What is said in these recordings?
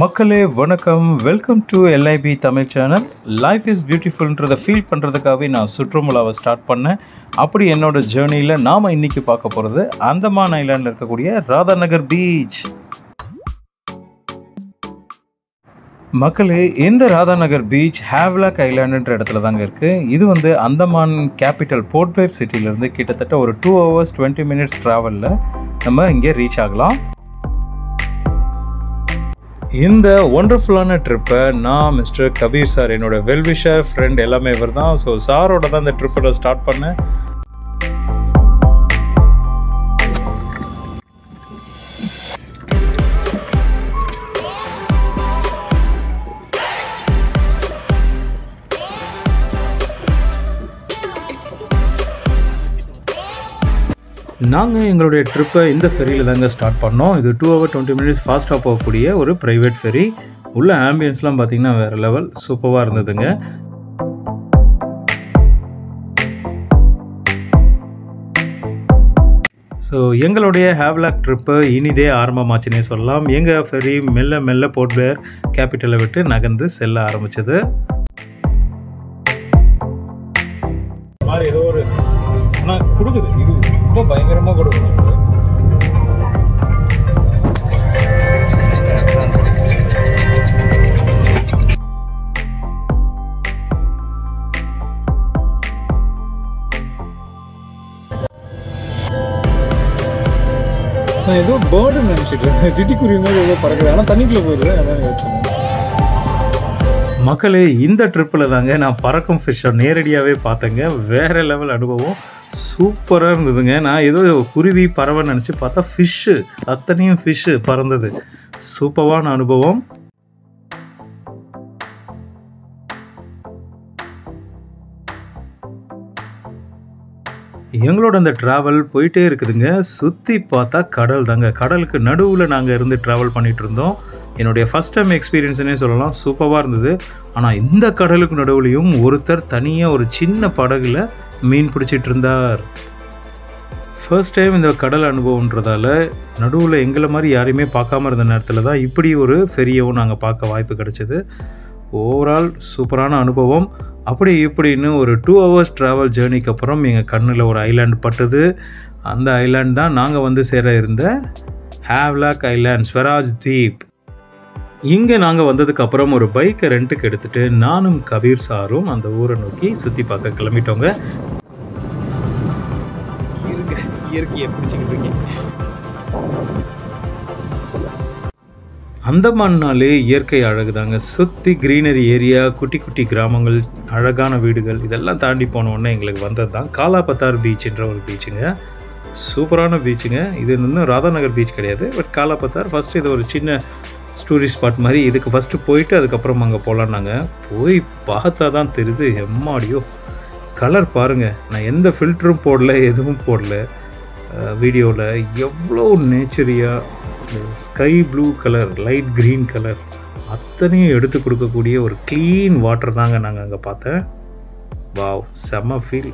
மக்களே வணக்கம், welcome to LIP Tamil channel. Life is பியூட்டிஃபுல்ன்றதை ஃபீல் பண்ணுறதுக்காகவே நான் சுற்றுமுலாவை ஸ்டார்ட் பண்ணேன். அப்படி என்னோடய ஜேர்னியில் நாம் இன்றைக்கி பார்க்க போகிறது அந்தமான் ஐலாண்டில் இருக்கக்கூடிய ராதாநகர் பீச். மக்களே, இந்த ராதாநகர் பீச் ஹேவ்லாக் ஐலாண்டுன்ற இடத்துல தாங்க இருக்குது. இது வந்து அந்தமான் கேபிட்டல் போர்ட் பிளேர் சிட்டிலேருந்து கிட்டத்தட்ட ஒரு 2 hours 20 minutes ட்ராவலில் நம்ம இங்கே ரீச் ஆகலாம். இந்த ஒண்டர்ஃபுல்லான ட்ரிப்பை நான் மிஸ்டர் கபீர் சார், என்னோட வெல்விஷர் ஃப்ரெண்ட் எல்லாமே இவர் தான். ஸோ சாரோட தான் இந்த ட்ரிப்பை ஸ்டார்ட் பண்ணேன். நாங்கள் எங்களுடைய ட்ரிப்பை இந்த ஃபெரியில் தாங்க ஸ்டார்ட் பண்ணோம். இது 2 hours 20 minutes ஃபாஸ்ட்டாக போகக்கூடிய ஒரு ப்ரைவேட் ஃபெரி. உள்ள ஆம்பியன்ஸ்லாம் பார்த்திங்கன்னா வேறு லெவல் சூப்பராக இருந்ததுங்க. ஸோ எங்களுடைய ஹேவ்லாக் ட்ரிப்பு இனிதே ஆரம்பமாச்சுன்னே சொல்லலாம். எங்கள் ஃபெரி மெல்ல மெல்ல போர்ட் பிளேர் கேபிட்டலை விட்டு நகர்ந்து செல்ல ஆரம்பித்தது. ரொம்ப பயங்கரமாக கொடுக்கணும். நான் ஏதோ பேர்டு நினைச்சிட்டு இருக்கேன், சிட்டிக்குருவி மாதிரி ஏதோ பறக்குது, ஆனால் தண்ணிக்குள்ளே போயிடுவேன். அதான் மக்களே, இந்த ட்ரிப்பில் தாங்க நான் பறக்கும் ஃபிஷ்ஷை நேரடியாகவே பார்த்தேங்க. வேறு லெவல் அனுபவம், சூப்பராக இருந்ததுங்க. நான் ஏதோ குருவி பறவை நினச்சி பார்த்தா ஃபிஷ்ஷு, அத்தனையும் ஃபிஷ்ஷு பறந்தது. சூப்பரான அனுபவம். எங்களோட அந்த ட்ராவல் போயிட்டே இருக்குதுங்க. சுற்றி பார்த்தா கடல் தாங்க. கடலுக்கு நடுவில் நாங்கள் இருந்து ட்ராவல் பண்ணிகிட்டு இருந்தோம். என்னுடைய ஃபஸ்ட் டைம் எக்ஸ்பீரியன்ஸ்னே சொல்லலாம். சூப்பராக இருந்தது. ஆனால் இந்த கடலுக்கு நடுவுலையும் ஒருத்தர் தனியாக ஒரு சின்ன படகுல மீன் பிடிச்சிட்டு இருந்தார். ஃபர்ஸ்ட் டைம் இந்த கடல் அனுபவம்ன்றதால நடுவில் எங்களை மாதிரி யாரையுமே பார்க்காம இருந்த நேரத்தில் தான் இப்படி ஒரு ஃபெரியவும் நாங்கள் பார்க்க வாய்ப்பு கிடைச்சிது. ஓவரால் சூப்பரான அனுபவம். அப்படி இப்படின்னு ஒரு 2 hours ட்ராவல் ஜேர்னிக்கு அப்புறம் எங்கள் கண்ணில் ஒரு ஐலாண்டு பட்டுது. அந்த ஐலாண்ட் தான் நாங்கள் வந்து சேர இருந்த ஹேவ்லாக் ஐலாண்ட், ஸ்வராஜ் தீப். இங்கே நாங்கள் வந்ததுக்கப்புறம் ஒரு பைக்கை ரெண்ட்டுக்கு எடுத்துகிட்டு நானும் கபீர் சாரும் அந்த ஊரை நோக்கி சுற்றி பார்க்க கிளம்பிட்டோங்க. இயற்கையை பிடிச்சிக்கிட்டு இருக்கேன். அந்தமான்னாலே இயற்கை அழகு தாங்க. சுற்றி கிரீனரி ஏரியா, குட்டி குட்டி கிராமங்கள், அழகான வீடுகள், இதெல்லாம் தாண்டி போனோடனே எங்களுக்கு வந்தது தான் காலாபத்தார் பீச்சுன்ற ஒரு பீச்சுங்க. சூப்பரான பீச்சுங்க. இது இன்னும் ராதாநகர் பீச் கிடையாது, பட் காலாபத்தார் ஃபஸ்ட்டு இது ஒரு சின்ன டூரிஸ்ட் ஸ்பாட் மாதிரி. இதுக்கு ஃபஸ்ட்டு போயிட்டு அதுக்கப்புறம் அங்கே போகலான்னாங்க. போய் பார்த்தா தான் தெரியுது, எம்மாடியோ கலர் பாருங்கள். நான் எந்த ஃபில்டரும் போடல, எதுவும் போடல வீடியோவில். எவ்வளோ நேச்சரியாக sky blue colour, light green colour, அத்தனையும் எடுத்து கொடுக்கக்கூடிய ஒரு க்ளீன் வாட்டர் தாங்க நாங்கள் அங்கே பார்த்தேன். வாவ், செம்ம ஃபீல்.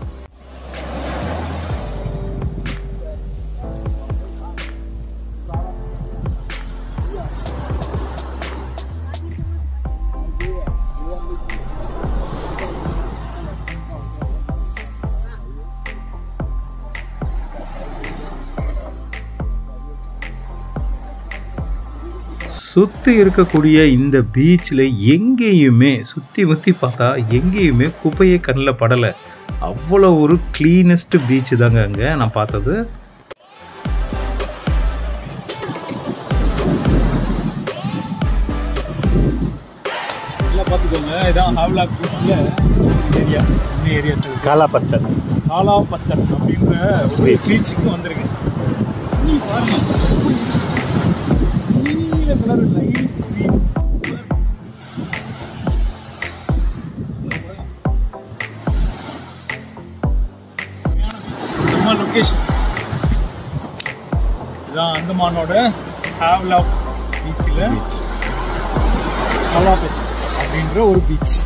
சுற்றி இருக்கக்கூடிய இந்த பீச்சில் எங்கேயுமே சுற்றி பார்த்தா எங்கேயுமே குப்பையை கண்ணில் படலை. அவ்வளோ ஒரு க்ளீனஸ்ட் பீச்சு தாங்க அங்கே நான் பார்த்தது. பார்த்துக்கோங்க, இதான் ஹேவ்லாக் பீச்சில் ஏரியா, இந்த ஏரியா காலாபத்தர் அப்படின்ற ஒரு பீச்சுக்கு வந்திருக்கேன். இதுதான் அந்தமானோட ஹேவ்லாக் பீச்சில் அப்படின்ற ஒரு பீச்.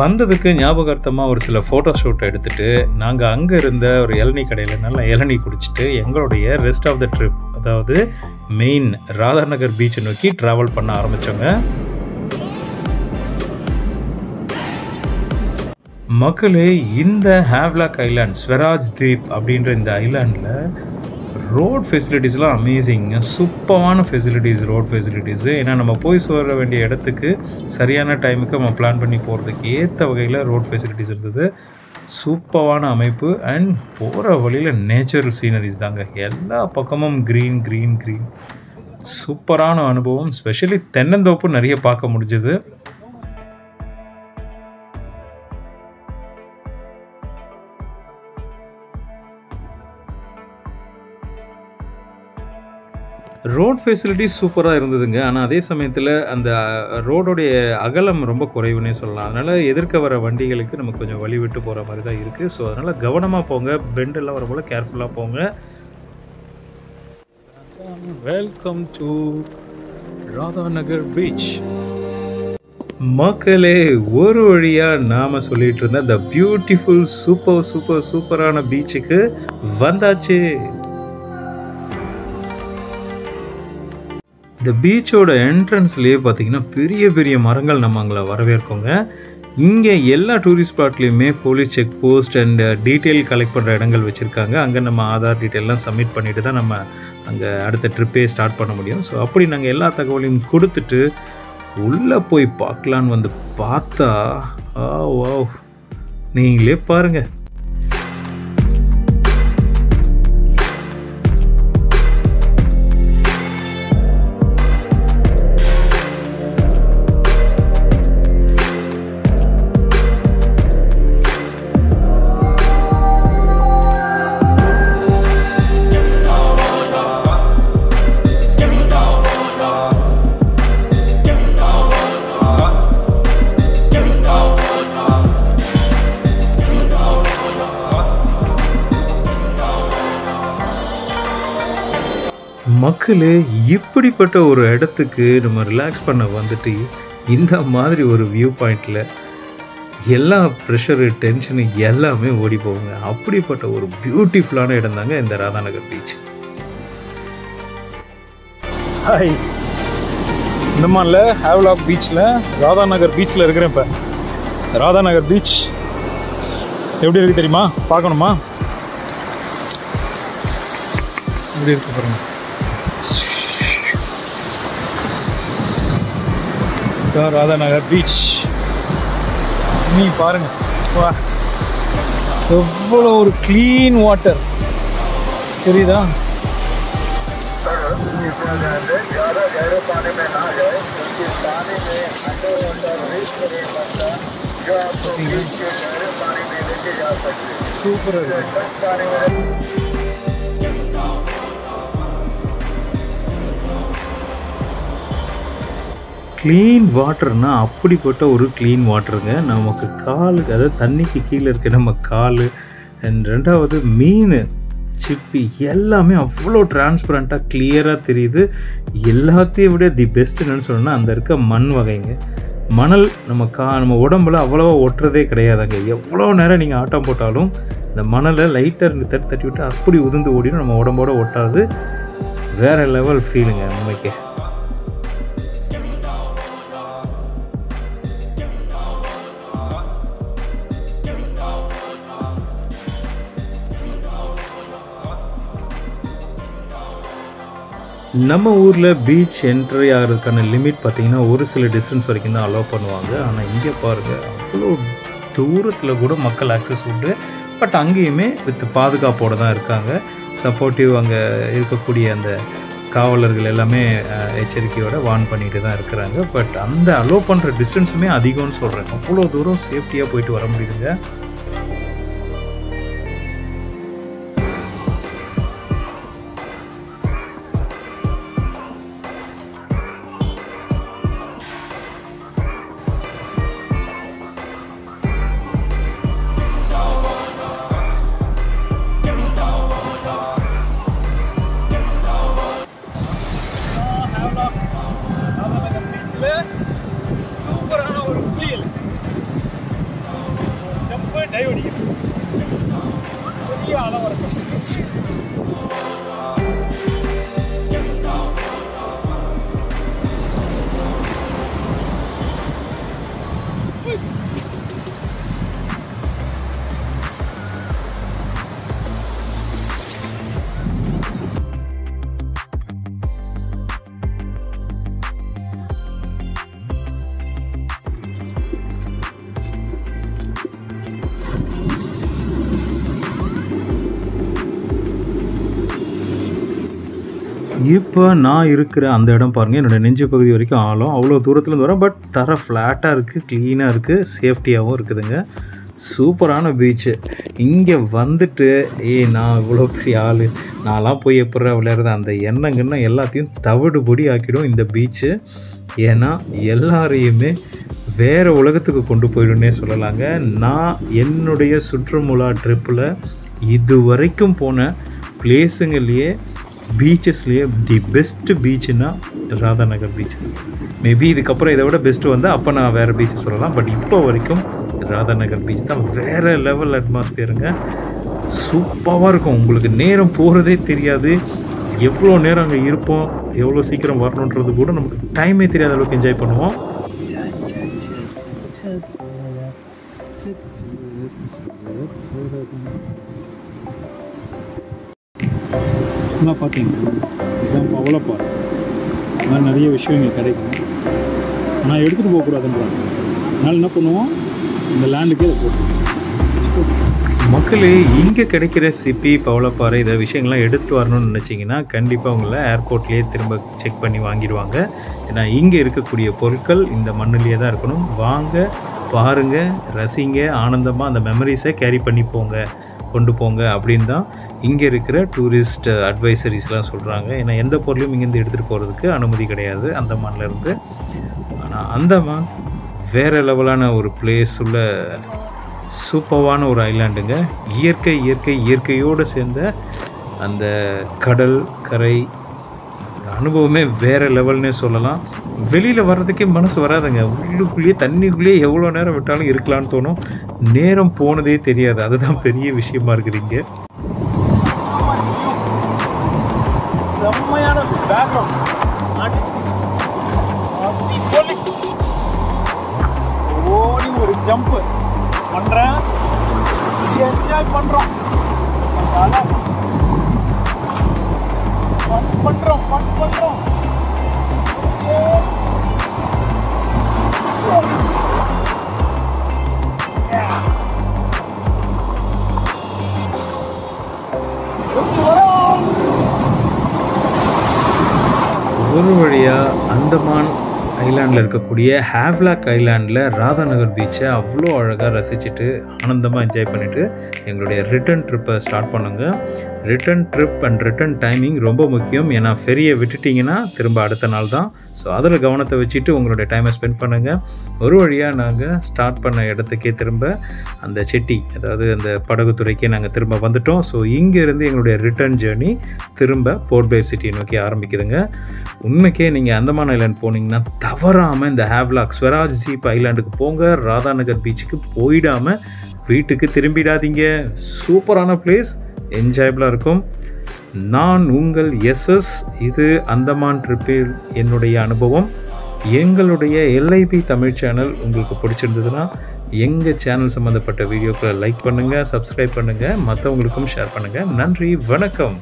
வந்ததுக்கு ஞாபகார்த்தமாக ஒரு சில ஃபோட்டோ ஷூட் எடுத்துகிட்டு நாங்கள் அங்கே இருந்த ஒரு இளநீ கடையில் நல்லா இளநீ குடிச்சிட்டு எங்களுடைய ரெஸ்ட் ஆஃப் த ட்ரிப் அதாவது மெயின் ராதாநகர் பீச்சை நோக்கி ட்ராவல் பண்ண ஆரம்பித்தோங்க. மக்களே, இந்த ஹேவ்லாக் ஐலாண்ட் ஸ்வராஜ் தீப் அப்படின்ற இந்த ஐலாண்டில் ரோட் ஃபெசிலிட்டிஸ்லாம் அமேசிங்க. சூப்பரான ஃபெசிலிட்டிஸ் ரோட் ஃபெசிலிட்டிஸு. ஏன்னா நம்ம போய் சேர வேண்டிய இடத்துக்கு சரியான டைமுக்கு நம்ம பிளான் பண்ணி போகிறதுக்கு ஏற்ற வகையில் ரோட் ஃபெசிலிட்டிஸ் இருந்தது. சூப்பரான அமைப்பு அண்ட் போகிற வழியில் நேச்சுரல் சீனரிஸ் தாங்க. எல்லா பக்கமும் க்ரீன் க்ரீன் க்ரீன். சூப்பரான அனுபவம். ஸ்பெஷலி தென்னந்தோப்பு நிறைய பார்க்க முடிஞ்சது. ரோட் ஃபெசிலிட்டிஸ் சூப்பராக இருந்ததுங்க. ஆனால் அதே சமயத்தில் அந்த ரோடோடைய அகலம் ரொம்ப குறைவுன்னே சொல்லலாம். அதனால் எதிர்க்க வர வண்டிகளுக்கு நமக்கு கொஞ்சம் வழி விட்டு போகிற மாதிரி தான் இருக்குது. ஸோ அதனால் கவனமாக போங்க, பெண்டெல்லாம் வர போல கேர்ஃபுல்லாக போங்க. Welcome to Radhanagar beach. மக்களே, ஒரு வழியாக நாம் சொல்லிகிட்டு இருந்த அந்த பியூட்டிஃபுல் சூப்பரான பீச்சுக்கு வந்தாச்சு. இந்த பீச்சோட என்ட்ரன்ஸ்லேயே பார்த்திங்கன்னா பெரிய மரங்கள் நம்ம அங்கே வரவேற்கோங்க. இங்கே எல்லா டூரிஸ்ட் ஸ்பாட்லேயுமே police check post and detail collect பண்ணுற இடங்கள் வச்சுருக்காங்க. அங்கே நம்ம ஆதார் டீட்டெயிலெலாம் சப்மிட் பண்ணிவிட்டு தான் நம்ம அங்கே அடுத்த ட்ரிப்பே ஸ்டார்ட் பண்ண முடியும். ஸோ அப்படி நாங்கள் எல்லா தகவலையும் கொடுத்துட்டு உள்ளே போய் பார்க்கலான்னு வந்து பார்த்தா நீங்களே பாருங்கள். மக்களே, இப்படிப்பட்ட ஒரு இடத்துக்கு நம்ம ரிலாக்ஸ் பண்ண வந்துட்டு இந்த மாதிரி ஒரு வியூ பாயிண்டில் எல்லா ப்ரெஷரு டென்ஷனு எல்லாமே ஓடி போகுங்க. அப்படிப்பட்ட ஒரு பியூட்டிஃபுல்லான இடம் தாங்க இந்த ராதாநகர் பீச். ஹாய், இந்த மாதிரில ஹேவ்லாக் பீச்சில் ராதாநகர் பீச்சில் இருக்கிறேன். இப்போ ராதாநகர் பீச் எப்படி இருக்குது தெரியுமா? பார்க்கணுமா? எப்படி இருக்குது பாருங்க. ராதாநகர் பீச் நீ பாருங்க. வா, எவ்வளோ ஒரு கிளீன் வாட்டர் தெரியுதா? சூப்பராக இருக்கு. க்ளீன் வாட்டர்னால் அப்படிப்பட்ட ஒரு க்ளீன் வாட்டருங்க. நமக்கு காலுக்கு, அதாவது தண்ணிக்கு கீழே இருக்க நம்ம கால் அண்ட் ரெண்டாவது மீன் சிப்பி எல்லாமே அவ்வளோ டிரான்ஸ்பரண்ட்டாக கிளியராக தெரியுது. எல்லாத்தையும் விட தி பெஸ்ட் என்னன்னு சொன்னால் அந்த இருக்க மண் வகைங்க. மணல் நம்ம உடம்புல அவ்வளோவா ஒட்டுறதே கிடையாதுங்க. எவ்வளோ நேரம் நீங்கள் ஆட்டம் போட்டாலும் இந்த மணலை லைட்டாக தட்டி விட்டு அப்படி உதிர்ந்து ஓடிடும். நம்ம உடம்போட ஒட்டாது. வேறு லெவல் ஃபீலுங்க உண்மைக்கே. நம்ம ஊரில் பீச் என்ட்ரி ஆகிறதுக்கான லிமிட் பார்த்திங்கன்னா ஒரு சில டிஸ்டன்ஸ் வரைக்கும் தான் அலோவ் பண்ணுவாங்க. ஆனால் இங்கே பாருங்கள், அவ்வளோ தூரத்தில் கூட மக்கள் ஆக்சஸ் உண்டு. பட் அங்கேயுமே வித் பாதுகாப்போடு தான் இருக்காங்க. சப்போர்ட்டிவ் அங்கே இருக்கக்கூடிய அந்த காவலர்கள் எல்லாமே எச்சரிக்கையோடு வார்ன் பண்ணிட்டு தான் இருக்கிறாங்க. பட் அந்த அலோவ் பண்ணுற டிஸ்டன்ஸுமே அதிகம்னு சொல்கிறேன். அவ்வளோ தூரம் சேஃப்டியாக போயிட்டு வர முடியுதுங்க. இப்போ நான் இருக்கிற அந்த இடம் பாருங்கள், என்னோடய நெஞ்சு பகுதி வரைக்கும் ஆழம். அவ்வளோ தூரத்துலேருந்து வரோம், பட் தர ஃப்ளாட்டாக இருக்குது, க்ளீனாக இருக்குது, சேஃப்டியாகவும் இருக்குதுங்க. சூப்பரான பீச்சு. இங்கே வந்துட்டு ஏய் நான் இவ்வளோ பெரிய ஆள், நான்லாம் போய் எப்படா விளையாடுறது அந்த எண்ணங்கன்னு எல்லாத்தையும் தவிடுபொடி ஆக்கிடும் இந்த பீச்சு. ஏன்னா எல்லாரையுமே வேறு உலகத்துக்கு கொண்டு போயிடுன்னே சொல்லலாங்க. நான் என்னுடைய சுற்றுமுலா ட்ரிப்பில் இது வரைக்கும் போன பிளேஸுங்கள்லேயே பீச்சஸ்லேயே தி பெஸ்ட்டு பீச்சுன்னா ராதாநகர் பீச் தான். மேபி இதுக்கப்புறம் இதை விட பெஸ்ட்டு வந்து அப்போ நான் வேறு பீச்சு சொல்லலாம், பட் இப்போ வரைக்கும் ராதாநகர் பீச் தான். வேறு லெவல் அட்மாஸ்பியருங்க, சூப்பராக இருக்கும். உங்களுக்கு நேரம் போகிறதே தெரியாது, எவ்வளோ நேரம் அங்கே இருப்போம், எவ்வளோ சீக்கிரம் வரணுன்றது கூட நமக்கு டைமே தெரியாத அளவுக்கு என்ஜாய் பண்ணுவோம். ஃபுல்லாக பார்த்தீங்கன்னா இதுதான் அவ்வளோ பாரு, அதனால் நிறைய விஷயம் இங்கே கிடைக்கும். நான் எடுத்துகிட்டு போகக்கூடாதுன்றாங்க, அதனால் என்ன பண்ணுவோம், இந்த லேண்டுக்கே அதை போட்டுருவோம். மக்களே இங்கே கிடைக்கிற சிப்பி பவளப்பாறை இதை விஷயங்கள்லாம் எடுத்துகிட்டு வரணும்னு நினச்சிங்கன்னா கண்டிப்பாக அவங்கள ஏர்போர்ட்லேயே திரும்ப செக் பண்ணி வாங்கிடுவாங்க. ஏன்னா இங்கே இருக்கக்கூடிய பொருட்கள் இந்த மண்ணிலேயே தான் இருக்கணும். வாங்க, பாருங்கள், ரசிங்க, ஆனந்தமாக அந்த மெமரிஸை கேரி பண்ணி போங்க, கொண்டு போங்க அப்படின்னு தான் இங்கே இருக்கிற டூரிஸ்ட் அட்வைசரிஸ்லாம் சொல்கிறாங்க. ஏன்னா எந்த பொருளையும் இங்கேருந்து எடுத்துகிட்டு போகிறதுக்கு அனுமதி கிடையாது அந்தமான்லேருந்து. ஆனால் அந்தமான் வேறு லெவலான ஒரு பிளேஸ், உள்ள சூப்பரான ஒரு ஐலாண்டுங்க. இயற்கை இயற்கை இயற்கையோடு சேர்ந்த அந்த கடல் கரை அனுபவமே வேறு லெவல்னே சொல்லலாம். வெளியில் வர்றதுக்கே மனசு வராதுங்க, உள்ளுக்குள்ளேயே தண்ணிக்குள்ளேயே எவ்வளோ நேரம் விட்டாலும் இருக்கலான்னு தோணும், நேரம் போனதே தெரியாது. அதுதான் பெரிய விஷயமா இருக்குதுங்க. செம்மையான ஓடி ஒரு ஜம்ப் பண்ணுறேன், என்ஜாய் பண்ணுறோம், பண்ணுறோம். ஒரு வழியாக அந்தமான் ஐலாண்டில் இருக்கக்கூடிய ஹேவ்லாக் ஐலாண்டில் ராதாநகர் பீச்சை அவ்வளோ அழகாக ரசிச்சுட்டு ஆனந்தமாக என்ஜாய் பண்ணிவிட்டு எங்களுடைய ரிட்டன் ட்ரிப்பை ஸ்டார்ட் பண்ணுங்கள். Return trip and return timing ரொம்ப முக்கியம். ஏன்னா ஃபெரியை விட்டுட்டிங்கன்னா திரும்ப அடுத்த நாள் தான். ஸோ அதில் கவனத்தை வச்சுட்டு உங்களுடைய டைமை ஸ்பெண்ட் பண்ணுங்கள். ஒரு வழியாக நாங்கள் ஸ்டார்ட் பண்ண இடத்துக்கே திரும்ப அந்த செட்டி, அதாவது அந்த படகுத்துறைக்கே நாங்கள் திரும்ப வந்துவிட்டோம். ஸோ இங்கேருந்து எங்களுடைய ரிட்டன் ஜேர்னி திரும்ப போர்ட் பிளேயர் சிட்டியை நோக்கி ஆரம்பிக்குதுங்க. உண்மைக்கே நீங்கள் அந்தமான் ஐலாண்ட் போனீங்கன்னா தவறாமல் இந்த ஹேவ்லாக் ஸ்வராஜ் தீப் ஐலாண்டுக்கு போங்க. ராதாநகர் பீச்சுக்கு போயிடாமல் வீட்டுக்கு திரும்பிடாதீங்க. சூப்பரான பிளேஸ், என்ஜாயபிளாக இருக்கும். நான் உங்கள் எஸ்எஸ். இது அந்தமான் ட்ரிப்பில் என்னுடைய அனுபவம். எங்களுடைய எல்ஐபி தமிழ் சேனல் உங்களுக்கு பிடிச்சிருந்ததுன்னா எங்கள் சேனல் சம்மந்தப்பட்ட வீடியோக்களை லைக் பண்ணுங்கள், சப்ஸ்கிரைப் பண்ணுங்கள், மற்றவங்களுக்கும் ஷேர் பண்ணுங்கள். நன்றி, வணக்கம்.